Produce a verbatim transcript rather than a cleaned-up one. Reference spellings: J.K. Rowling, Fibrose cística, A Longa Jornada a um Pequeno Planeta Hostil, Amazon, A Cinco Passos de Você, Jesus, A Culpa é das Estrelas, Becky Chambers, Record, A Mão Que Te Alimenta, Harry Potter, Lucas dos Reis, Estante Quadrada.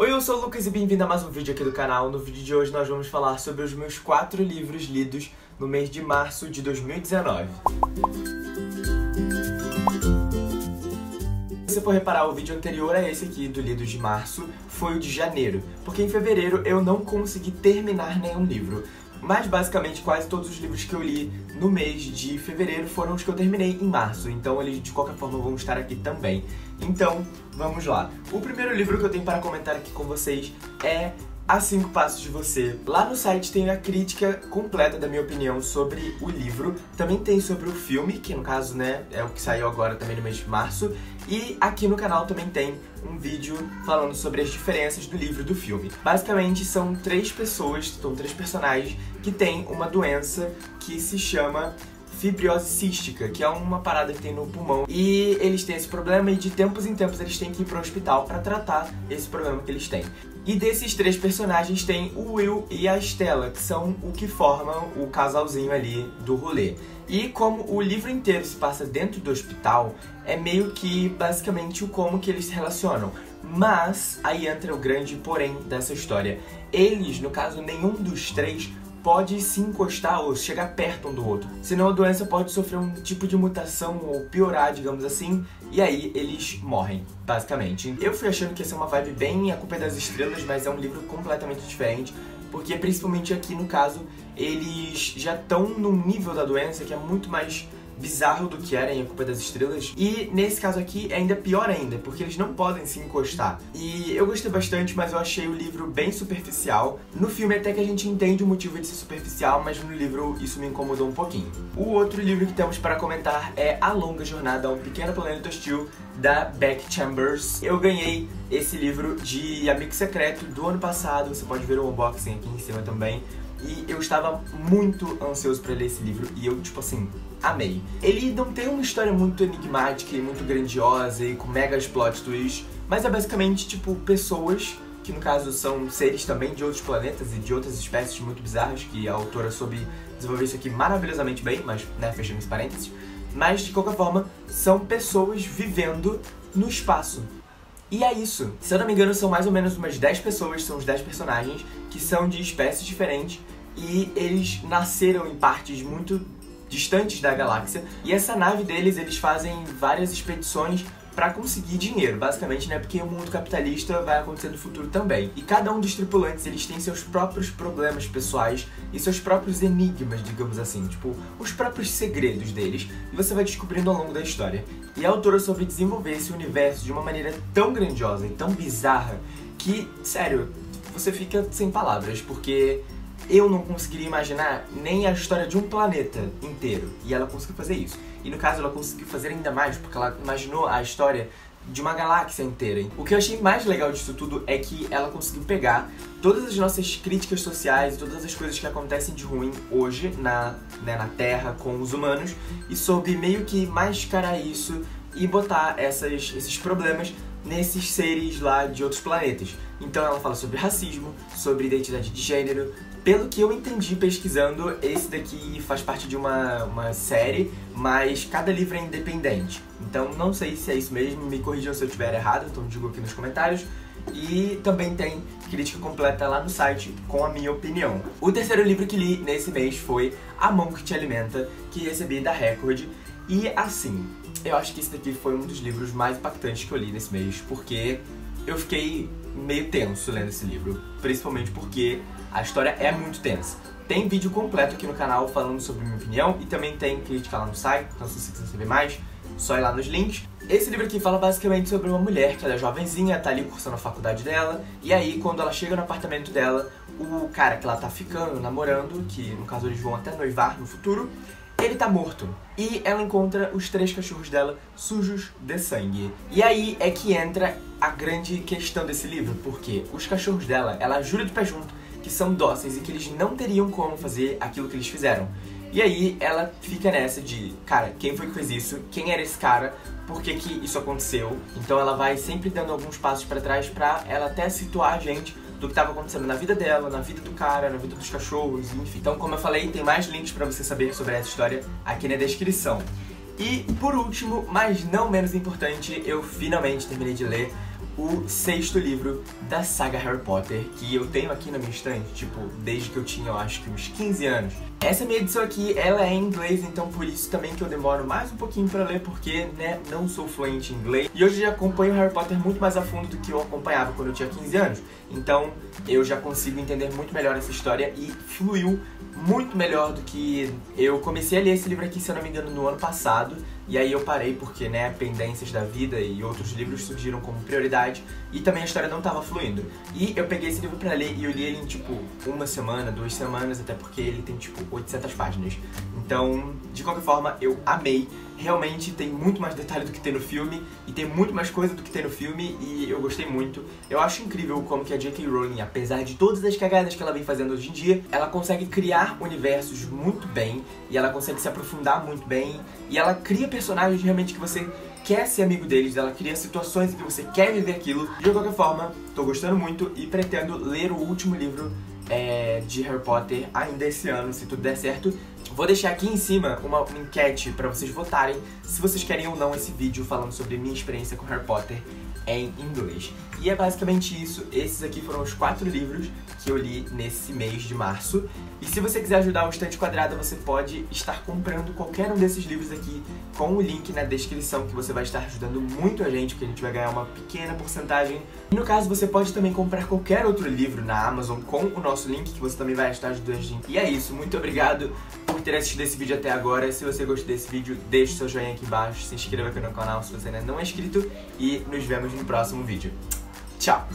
Oi, eu sou o Lucas e bem-vindo a mais um vídeo aqui do canal. No vídeo de hoje nós vamos falar sobre os meus quatro livros lidos no mês de março de dois mil e dezenove. Se você for reparar, o vídeo anterior a esse aqui do lido de março foi o de janeiro, porque em fevereiro eu não consegui terminar nenhum livro. Mas basicamente quase todos os livros que eu li no mês de fevereiro foram os que eu terminei em março, então eles de qualquer forma vão estar aqui também. Então, vamos lá. O primeiro livro que eu tenho para comentar aqui com vocês é A Cinco Passos de Você. Lá no site tem a crítica completa da minha opinião sobre o livro, também tem sobre o filme, que no caso, né, é o que saiu agora também no mês de março, e aqui no canal também tem um vídeo falando sobre as diferenças do livro e do filme. Basicamente são três pessoas, são três personagens que têm uma doença que se chama fibrose cística, que é uma parada que tem no pulmão, e eles têm esse problema e de tempos em tempos eles têm que ir para o hospital para tratar esse problema que eles têm. E desses três personagens tem o Will e a Stella, que são o que formam o casalzinho ali do rolê. E como o livro inteiro se passa dentro do hospital, é meio que basicamente o como que eles se relacionam. Mas aí entra o grande porém dessa história. Eles, no caso, nenhum dos três pode se encostar ou chegar perto um do outro, senão a doença pode sofrer um tipo de mutação ou piorar, digamos assim, e aí eles morrem, basicamente. Eu fui achando que ia ser uma vibe bem A Culpa é das Estrelas, mas é um livro completamente diferente, porque principalmente aqui no caso, eles já estão num nível da doença que é muito mais bizarro do que era em A Culpa das Estrelas. E nesse caso aqui é ainda pior ainda, porque eles não podem se encostar. E eu gostei bastante, mas eu achei o livro bem superficial. No filme até que a gente entende o motivo de ser superficial, mas no livro isso me incomodou um pouquinho. O outro livro que temos para comentar é A Longa Jornada a um Pequeno Planeta Hostil, da Becky Chambers. Eu ganhei esse livro de Amigo Secreto do ano passado, você pode ver o unboxing aqui em cima também. E eu estava muito ansioso pra ler esse livro e eu, tipo assim, amei. Ele não tem uma história muito enigmática e muito grandiosa e com mega plot twists, mas é basicamente, tipo, pessoas, que no caso são seres também de outros planetas e de outras espécies muito bizarras, que a autora soube desenvolver isso aqui maravilhosamente bem, mas, né, fechando os parênteses. Mas, de qualquer forma, são pessoas vivendo no espaço. E é isso. Se eu não me engano, são mais ou menos umas dez pessoas, são os dez personagens, que são de espécies diferentes, e eles nasceram em partes muito distantes da galáxia, e essa nave deles, eles fazem várias expedições pra conseguir dinheiro, basicamente, né, porque o mundo capitalista vai acontecer no futuro também. E cada um dos tripulantes, eles têm seus próprios problemas pessoais e seus próprios enigmas, digamos assim, tipo, os próprios segredos deles, e você vai descobrindo ao longo da história. E a autora soube desenvolver esse universo de uma maneira tão grandiosa e tão bizarra que, sério, você fica sem palavras, porque eu não conseguiria imaginar nem a história de um planeta inteiro, e ela conseguiu fazer isso. E no caso ela conseguiu fazer ainda mais, porque ela imaginou a história de uma galáxia inteira. O que eu achei mais legal disso tudo é que ela conseguiu pegar todas as nossas críticas sociais, todas as coisas que acontecem de ruim hoje na, né, na Terra com os humanos, e soube meio que mascarar isso e botar essas, esses problemas nesses seres lá de outros planetas. Então ela fala sobre racismo, sobre identidade de gênero. Pelo que eu entendi pesquisando, esse daqui faz parte de uma, uma série, mas cada livro é independente. Então não sei se é isso mesmo, me corrijam se eu estiver errado, então digo aqui nos comentários. E também tem crítica completa lá no site com a minha opinião. O terceiro livro que li nesse mês foi A Mão Que Te Alimenta, que recebi da Record. E assim, eu acho que esse daqui foi um dos livros mais impactantes que eu li nesse mês, porque eu fiquei meio tenso lendo esse livro, principalmente porque a história é muito tensa. Tem vídeo completo aqui no canal falando sobre minha opinião e também tem crítica lá no site, então se você quiser saber mais, só ir lá nos links. Esse livro aqui fala basicamente sobre uma mulher que ela é jovenzinha, tá ali cursando a faculdade dela, e aí quando ela chega no apartamento dela, o cara que ela tá ficando, namorando, que no caso eles vão até noivar no futuro, ele tá morto. E ela encontra os três cachorros dela sujos de sangue. E aí é que entra a grande questão desse livro, porque os cachorros dela, ela jura de pé junto que são dóceis e que eles não teriam como fazer aquilo que eles fizeram. E aí ela fica nessa de, cara, quem foi que fez isso? Quem era esse cara? Por que que isso aconteceu? Então ela vai sempre dando alguns passos pra trás pra ela até situar a gente do que estava acontecendo na vida dela, na vida do cara, na vida dos cachorros, enfim. Então, como eu falei, tem mais links pra você saber sobre essa história aqui na descrição. E, por último, mas não menos importante, eu finalmente terminei de ler o sexto livro da saga Harry Potter, que eu tenho aqui na minha estante, tipo, desde que eu tinha, eu acho que uns quinze anos. Essa minha edição aqui, ela é em inglês, então por isso também que eu demoro mais um pouquinho pra ler, porque, né, não sou fluente em inglês. E hoje eu já acompanho Harry Potter muito mais a fundo do que eu acompanhava quando eu tinha quinze anos. Então eu já consigo entender muito melhor essa história e fluiu muito melhor do que... Eu comecei a ler esse livro aqui, se eu não me engano, no ano passado. E aí eu parei porque, né, pendências da vida e outros livros surgiram como prioridade. E também a história não tava fluindo. E eu peguei esse livro pra ler e eu li ele em, tipo, uma semana, duas semanas. Até porque ele tem, tipo, oitocentas páginas. Então, de qualquer forma, eu amei. Realmente tem muito mais detalhe do que tem no filme. E tem muito mais coisa do que tem no filme. E eu gostei muito. Eu acho incrível como que a J K Rowling, apesar de todas as cagadas que ela vem fazendo hoje em dia, ela consegue criar universos muito bem. E ela consegue se aprofundar muito bem. E ela cria personagens realmente que você quer ser amigo deles, ela cria situações em que você quer viver aquilo. De qualquer forma, tô gostando muito e pretendo ler o último livro é, de Harry Potter ainda esse ano, se tudo der certo. Vou deixar aqui em cima uma enquete pra vocês votarem se vocês querem ou não esse vídeo falando sobre minha experiência com Harry Potter em inglês. E é basicamente isso. Esses aqui foram os quatro livros que eu li nesse mês de março. E se você quiser ajudar o Estante Quadrada, você pode estar comprando qualquer um desses livros aqui com o link na descrição, que você vai estar ajudando muito a gente, porque a gente vai ganhar uma pequena porcentagem. E no caso, você pode também comprar qualquer outro livro na Amazon com o nosso link, que você também vai estar ajudando a gente. E é isso. Muito obrigado por ter assistido esse vídeo até agora. Se você gostou desse vídeo, deixe seu joinha aqui embaixo, se inscreva aqui no canal se você ainda não é inscrito e nos vemos no próximo vídeo. Tchau!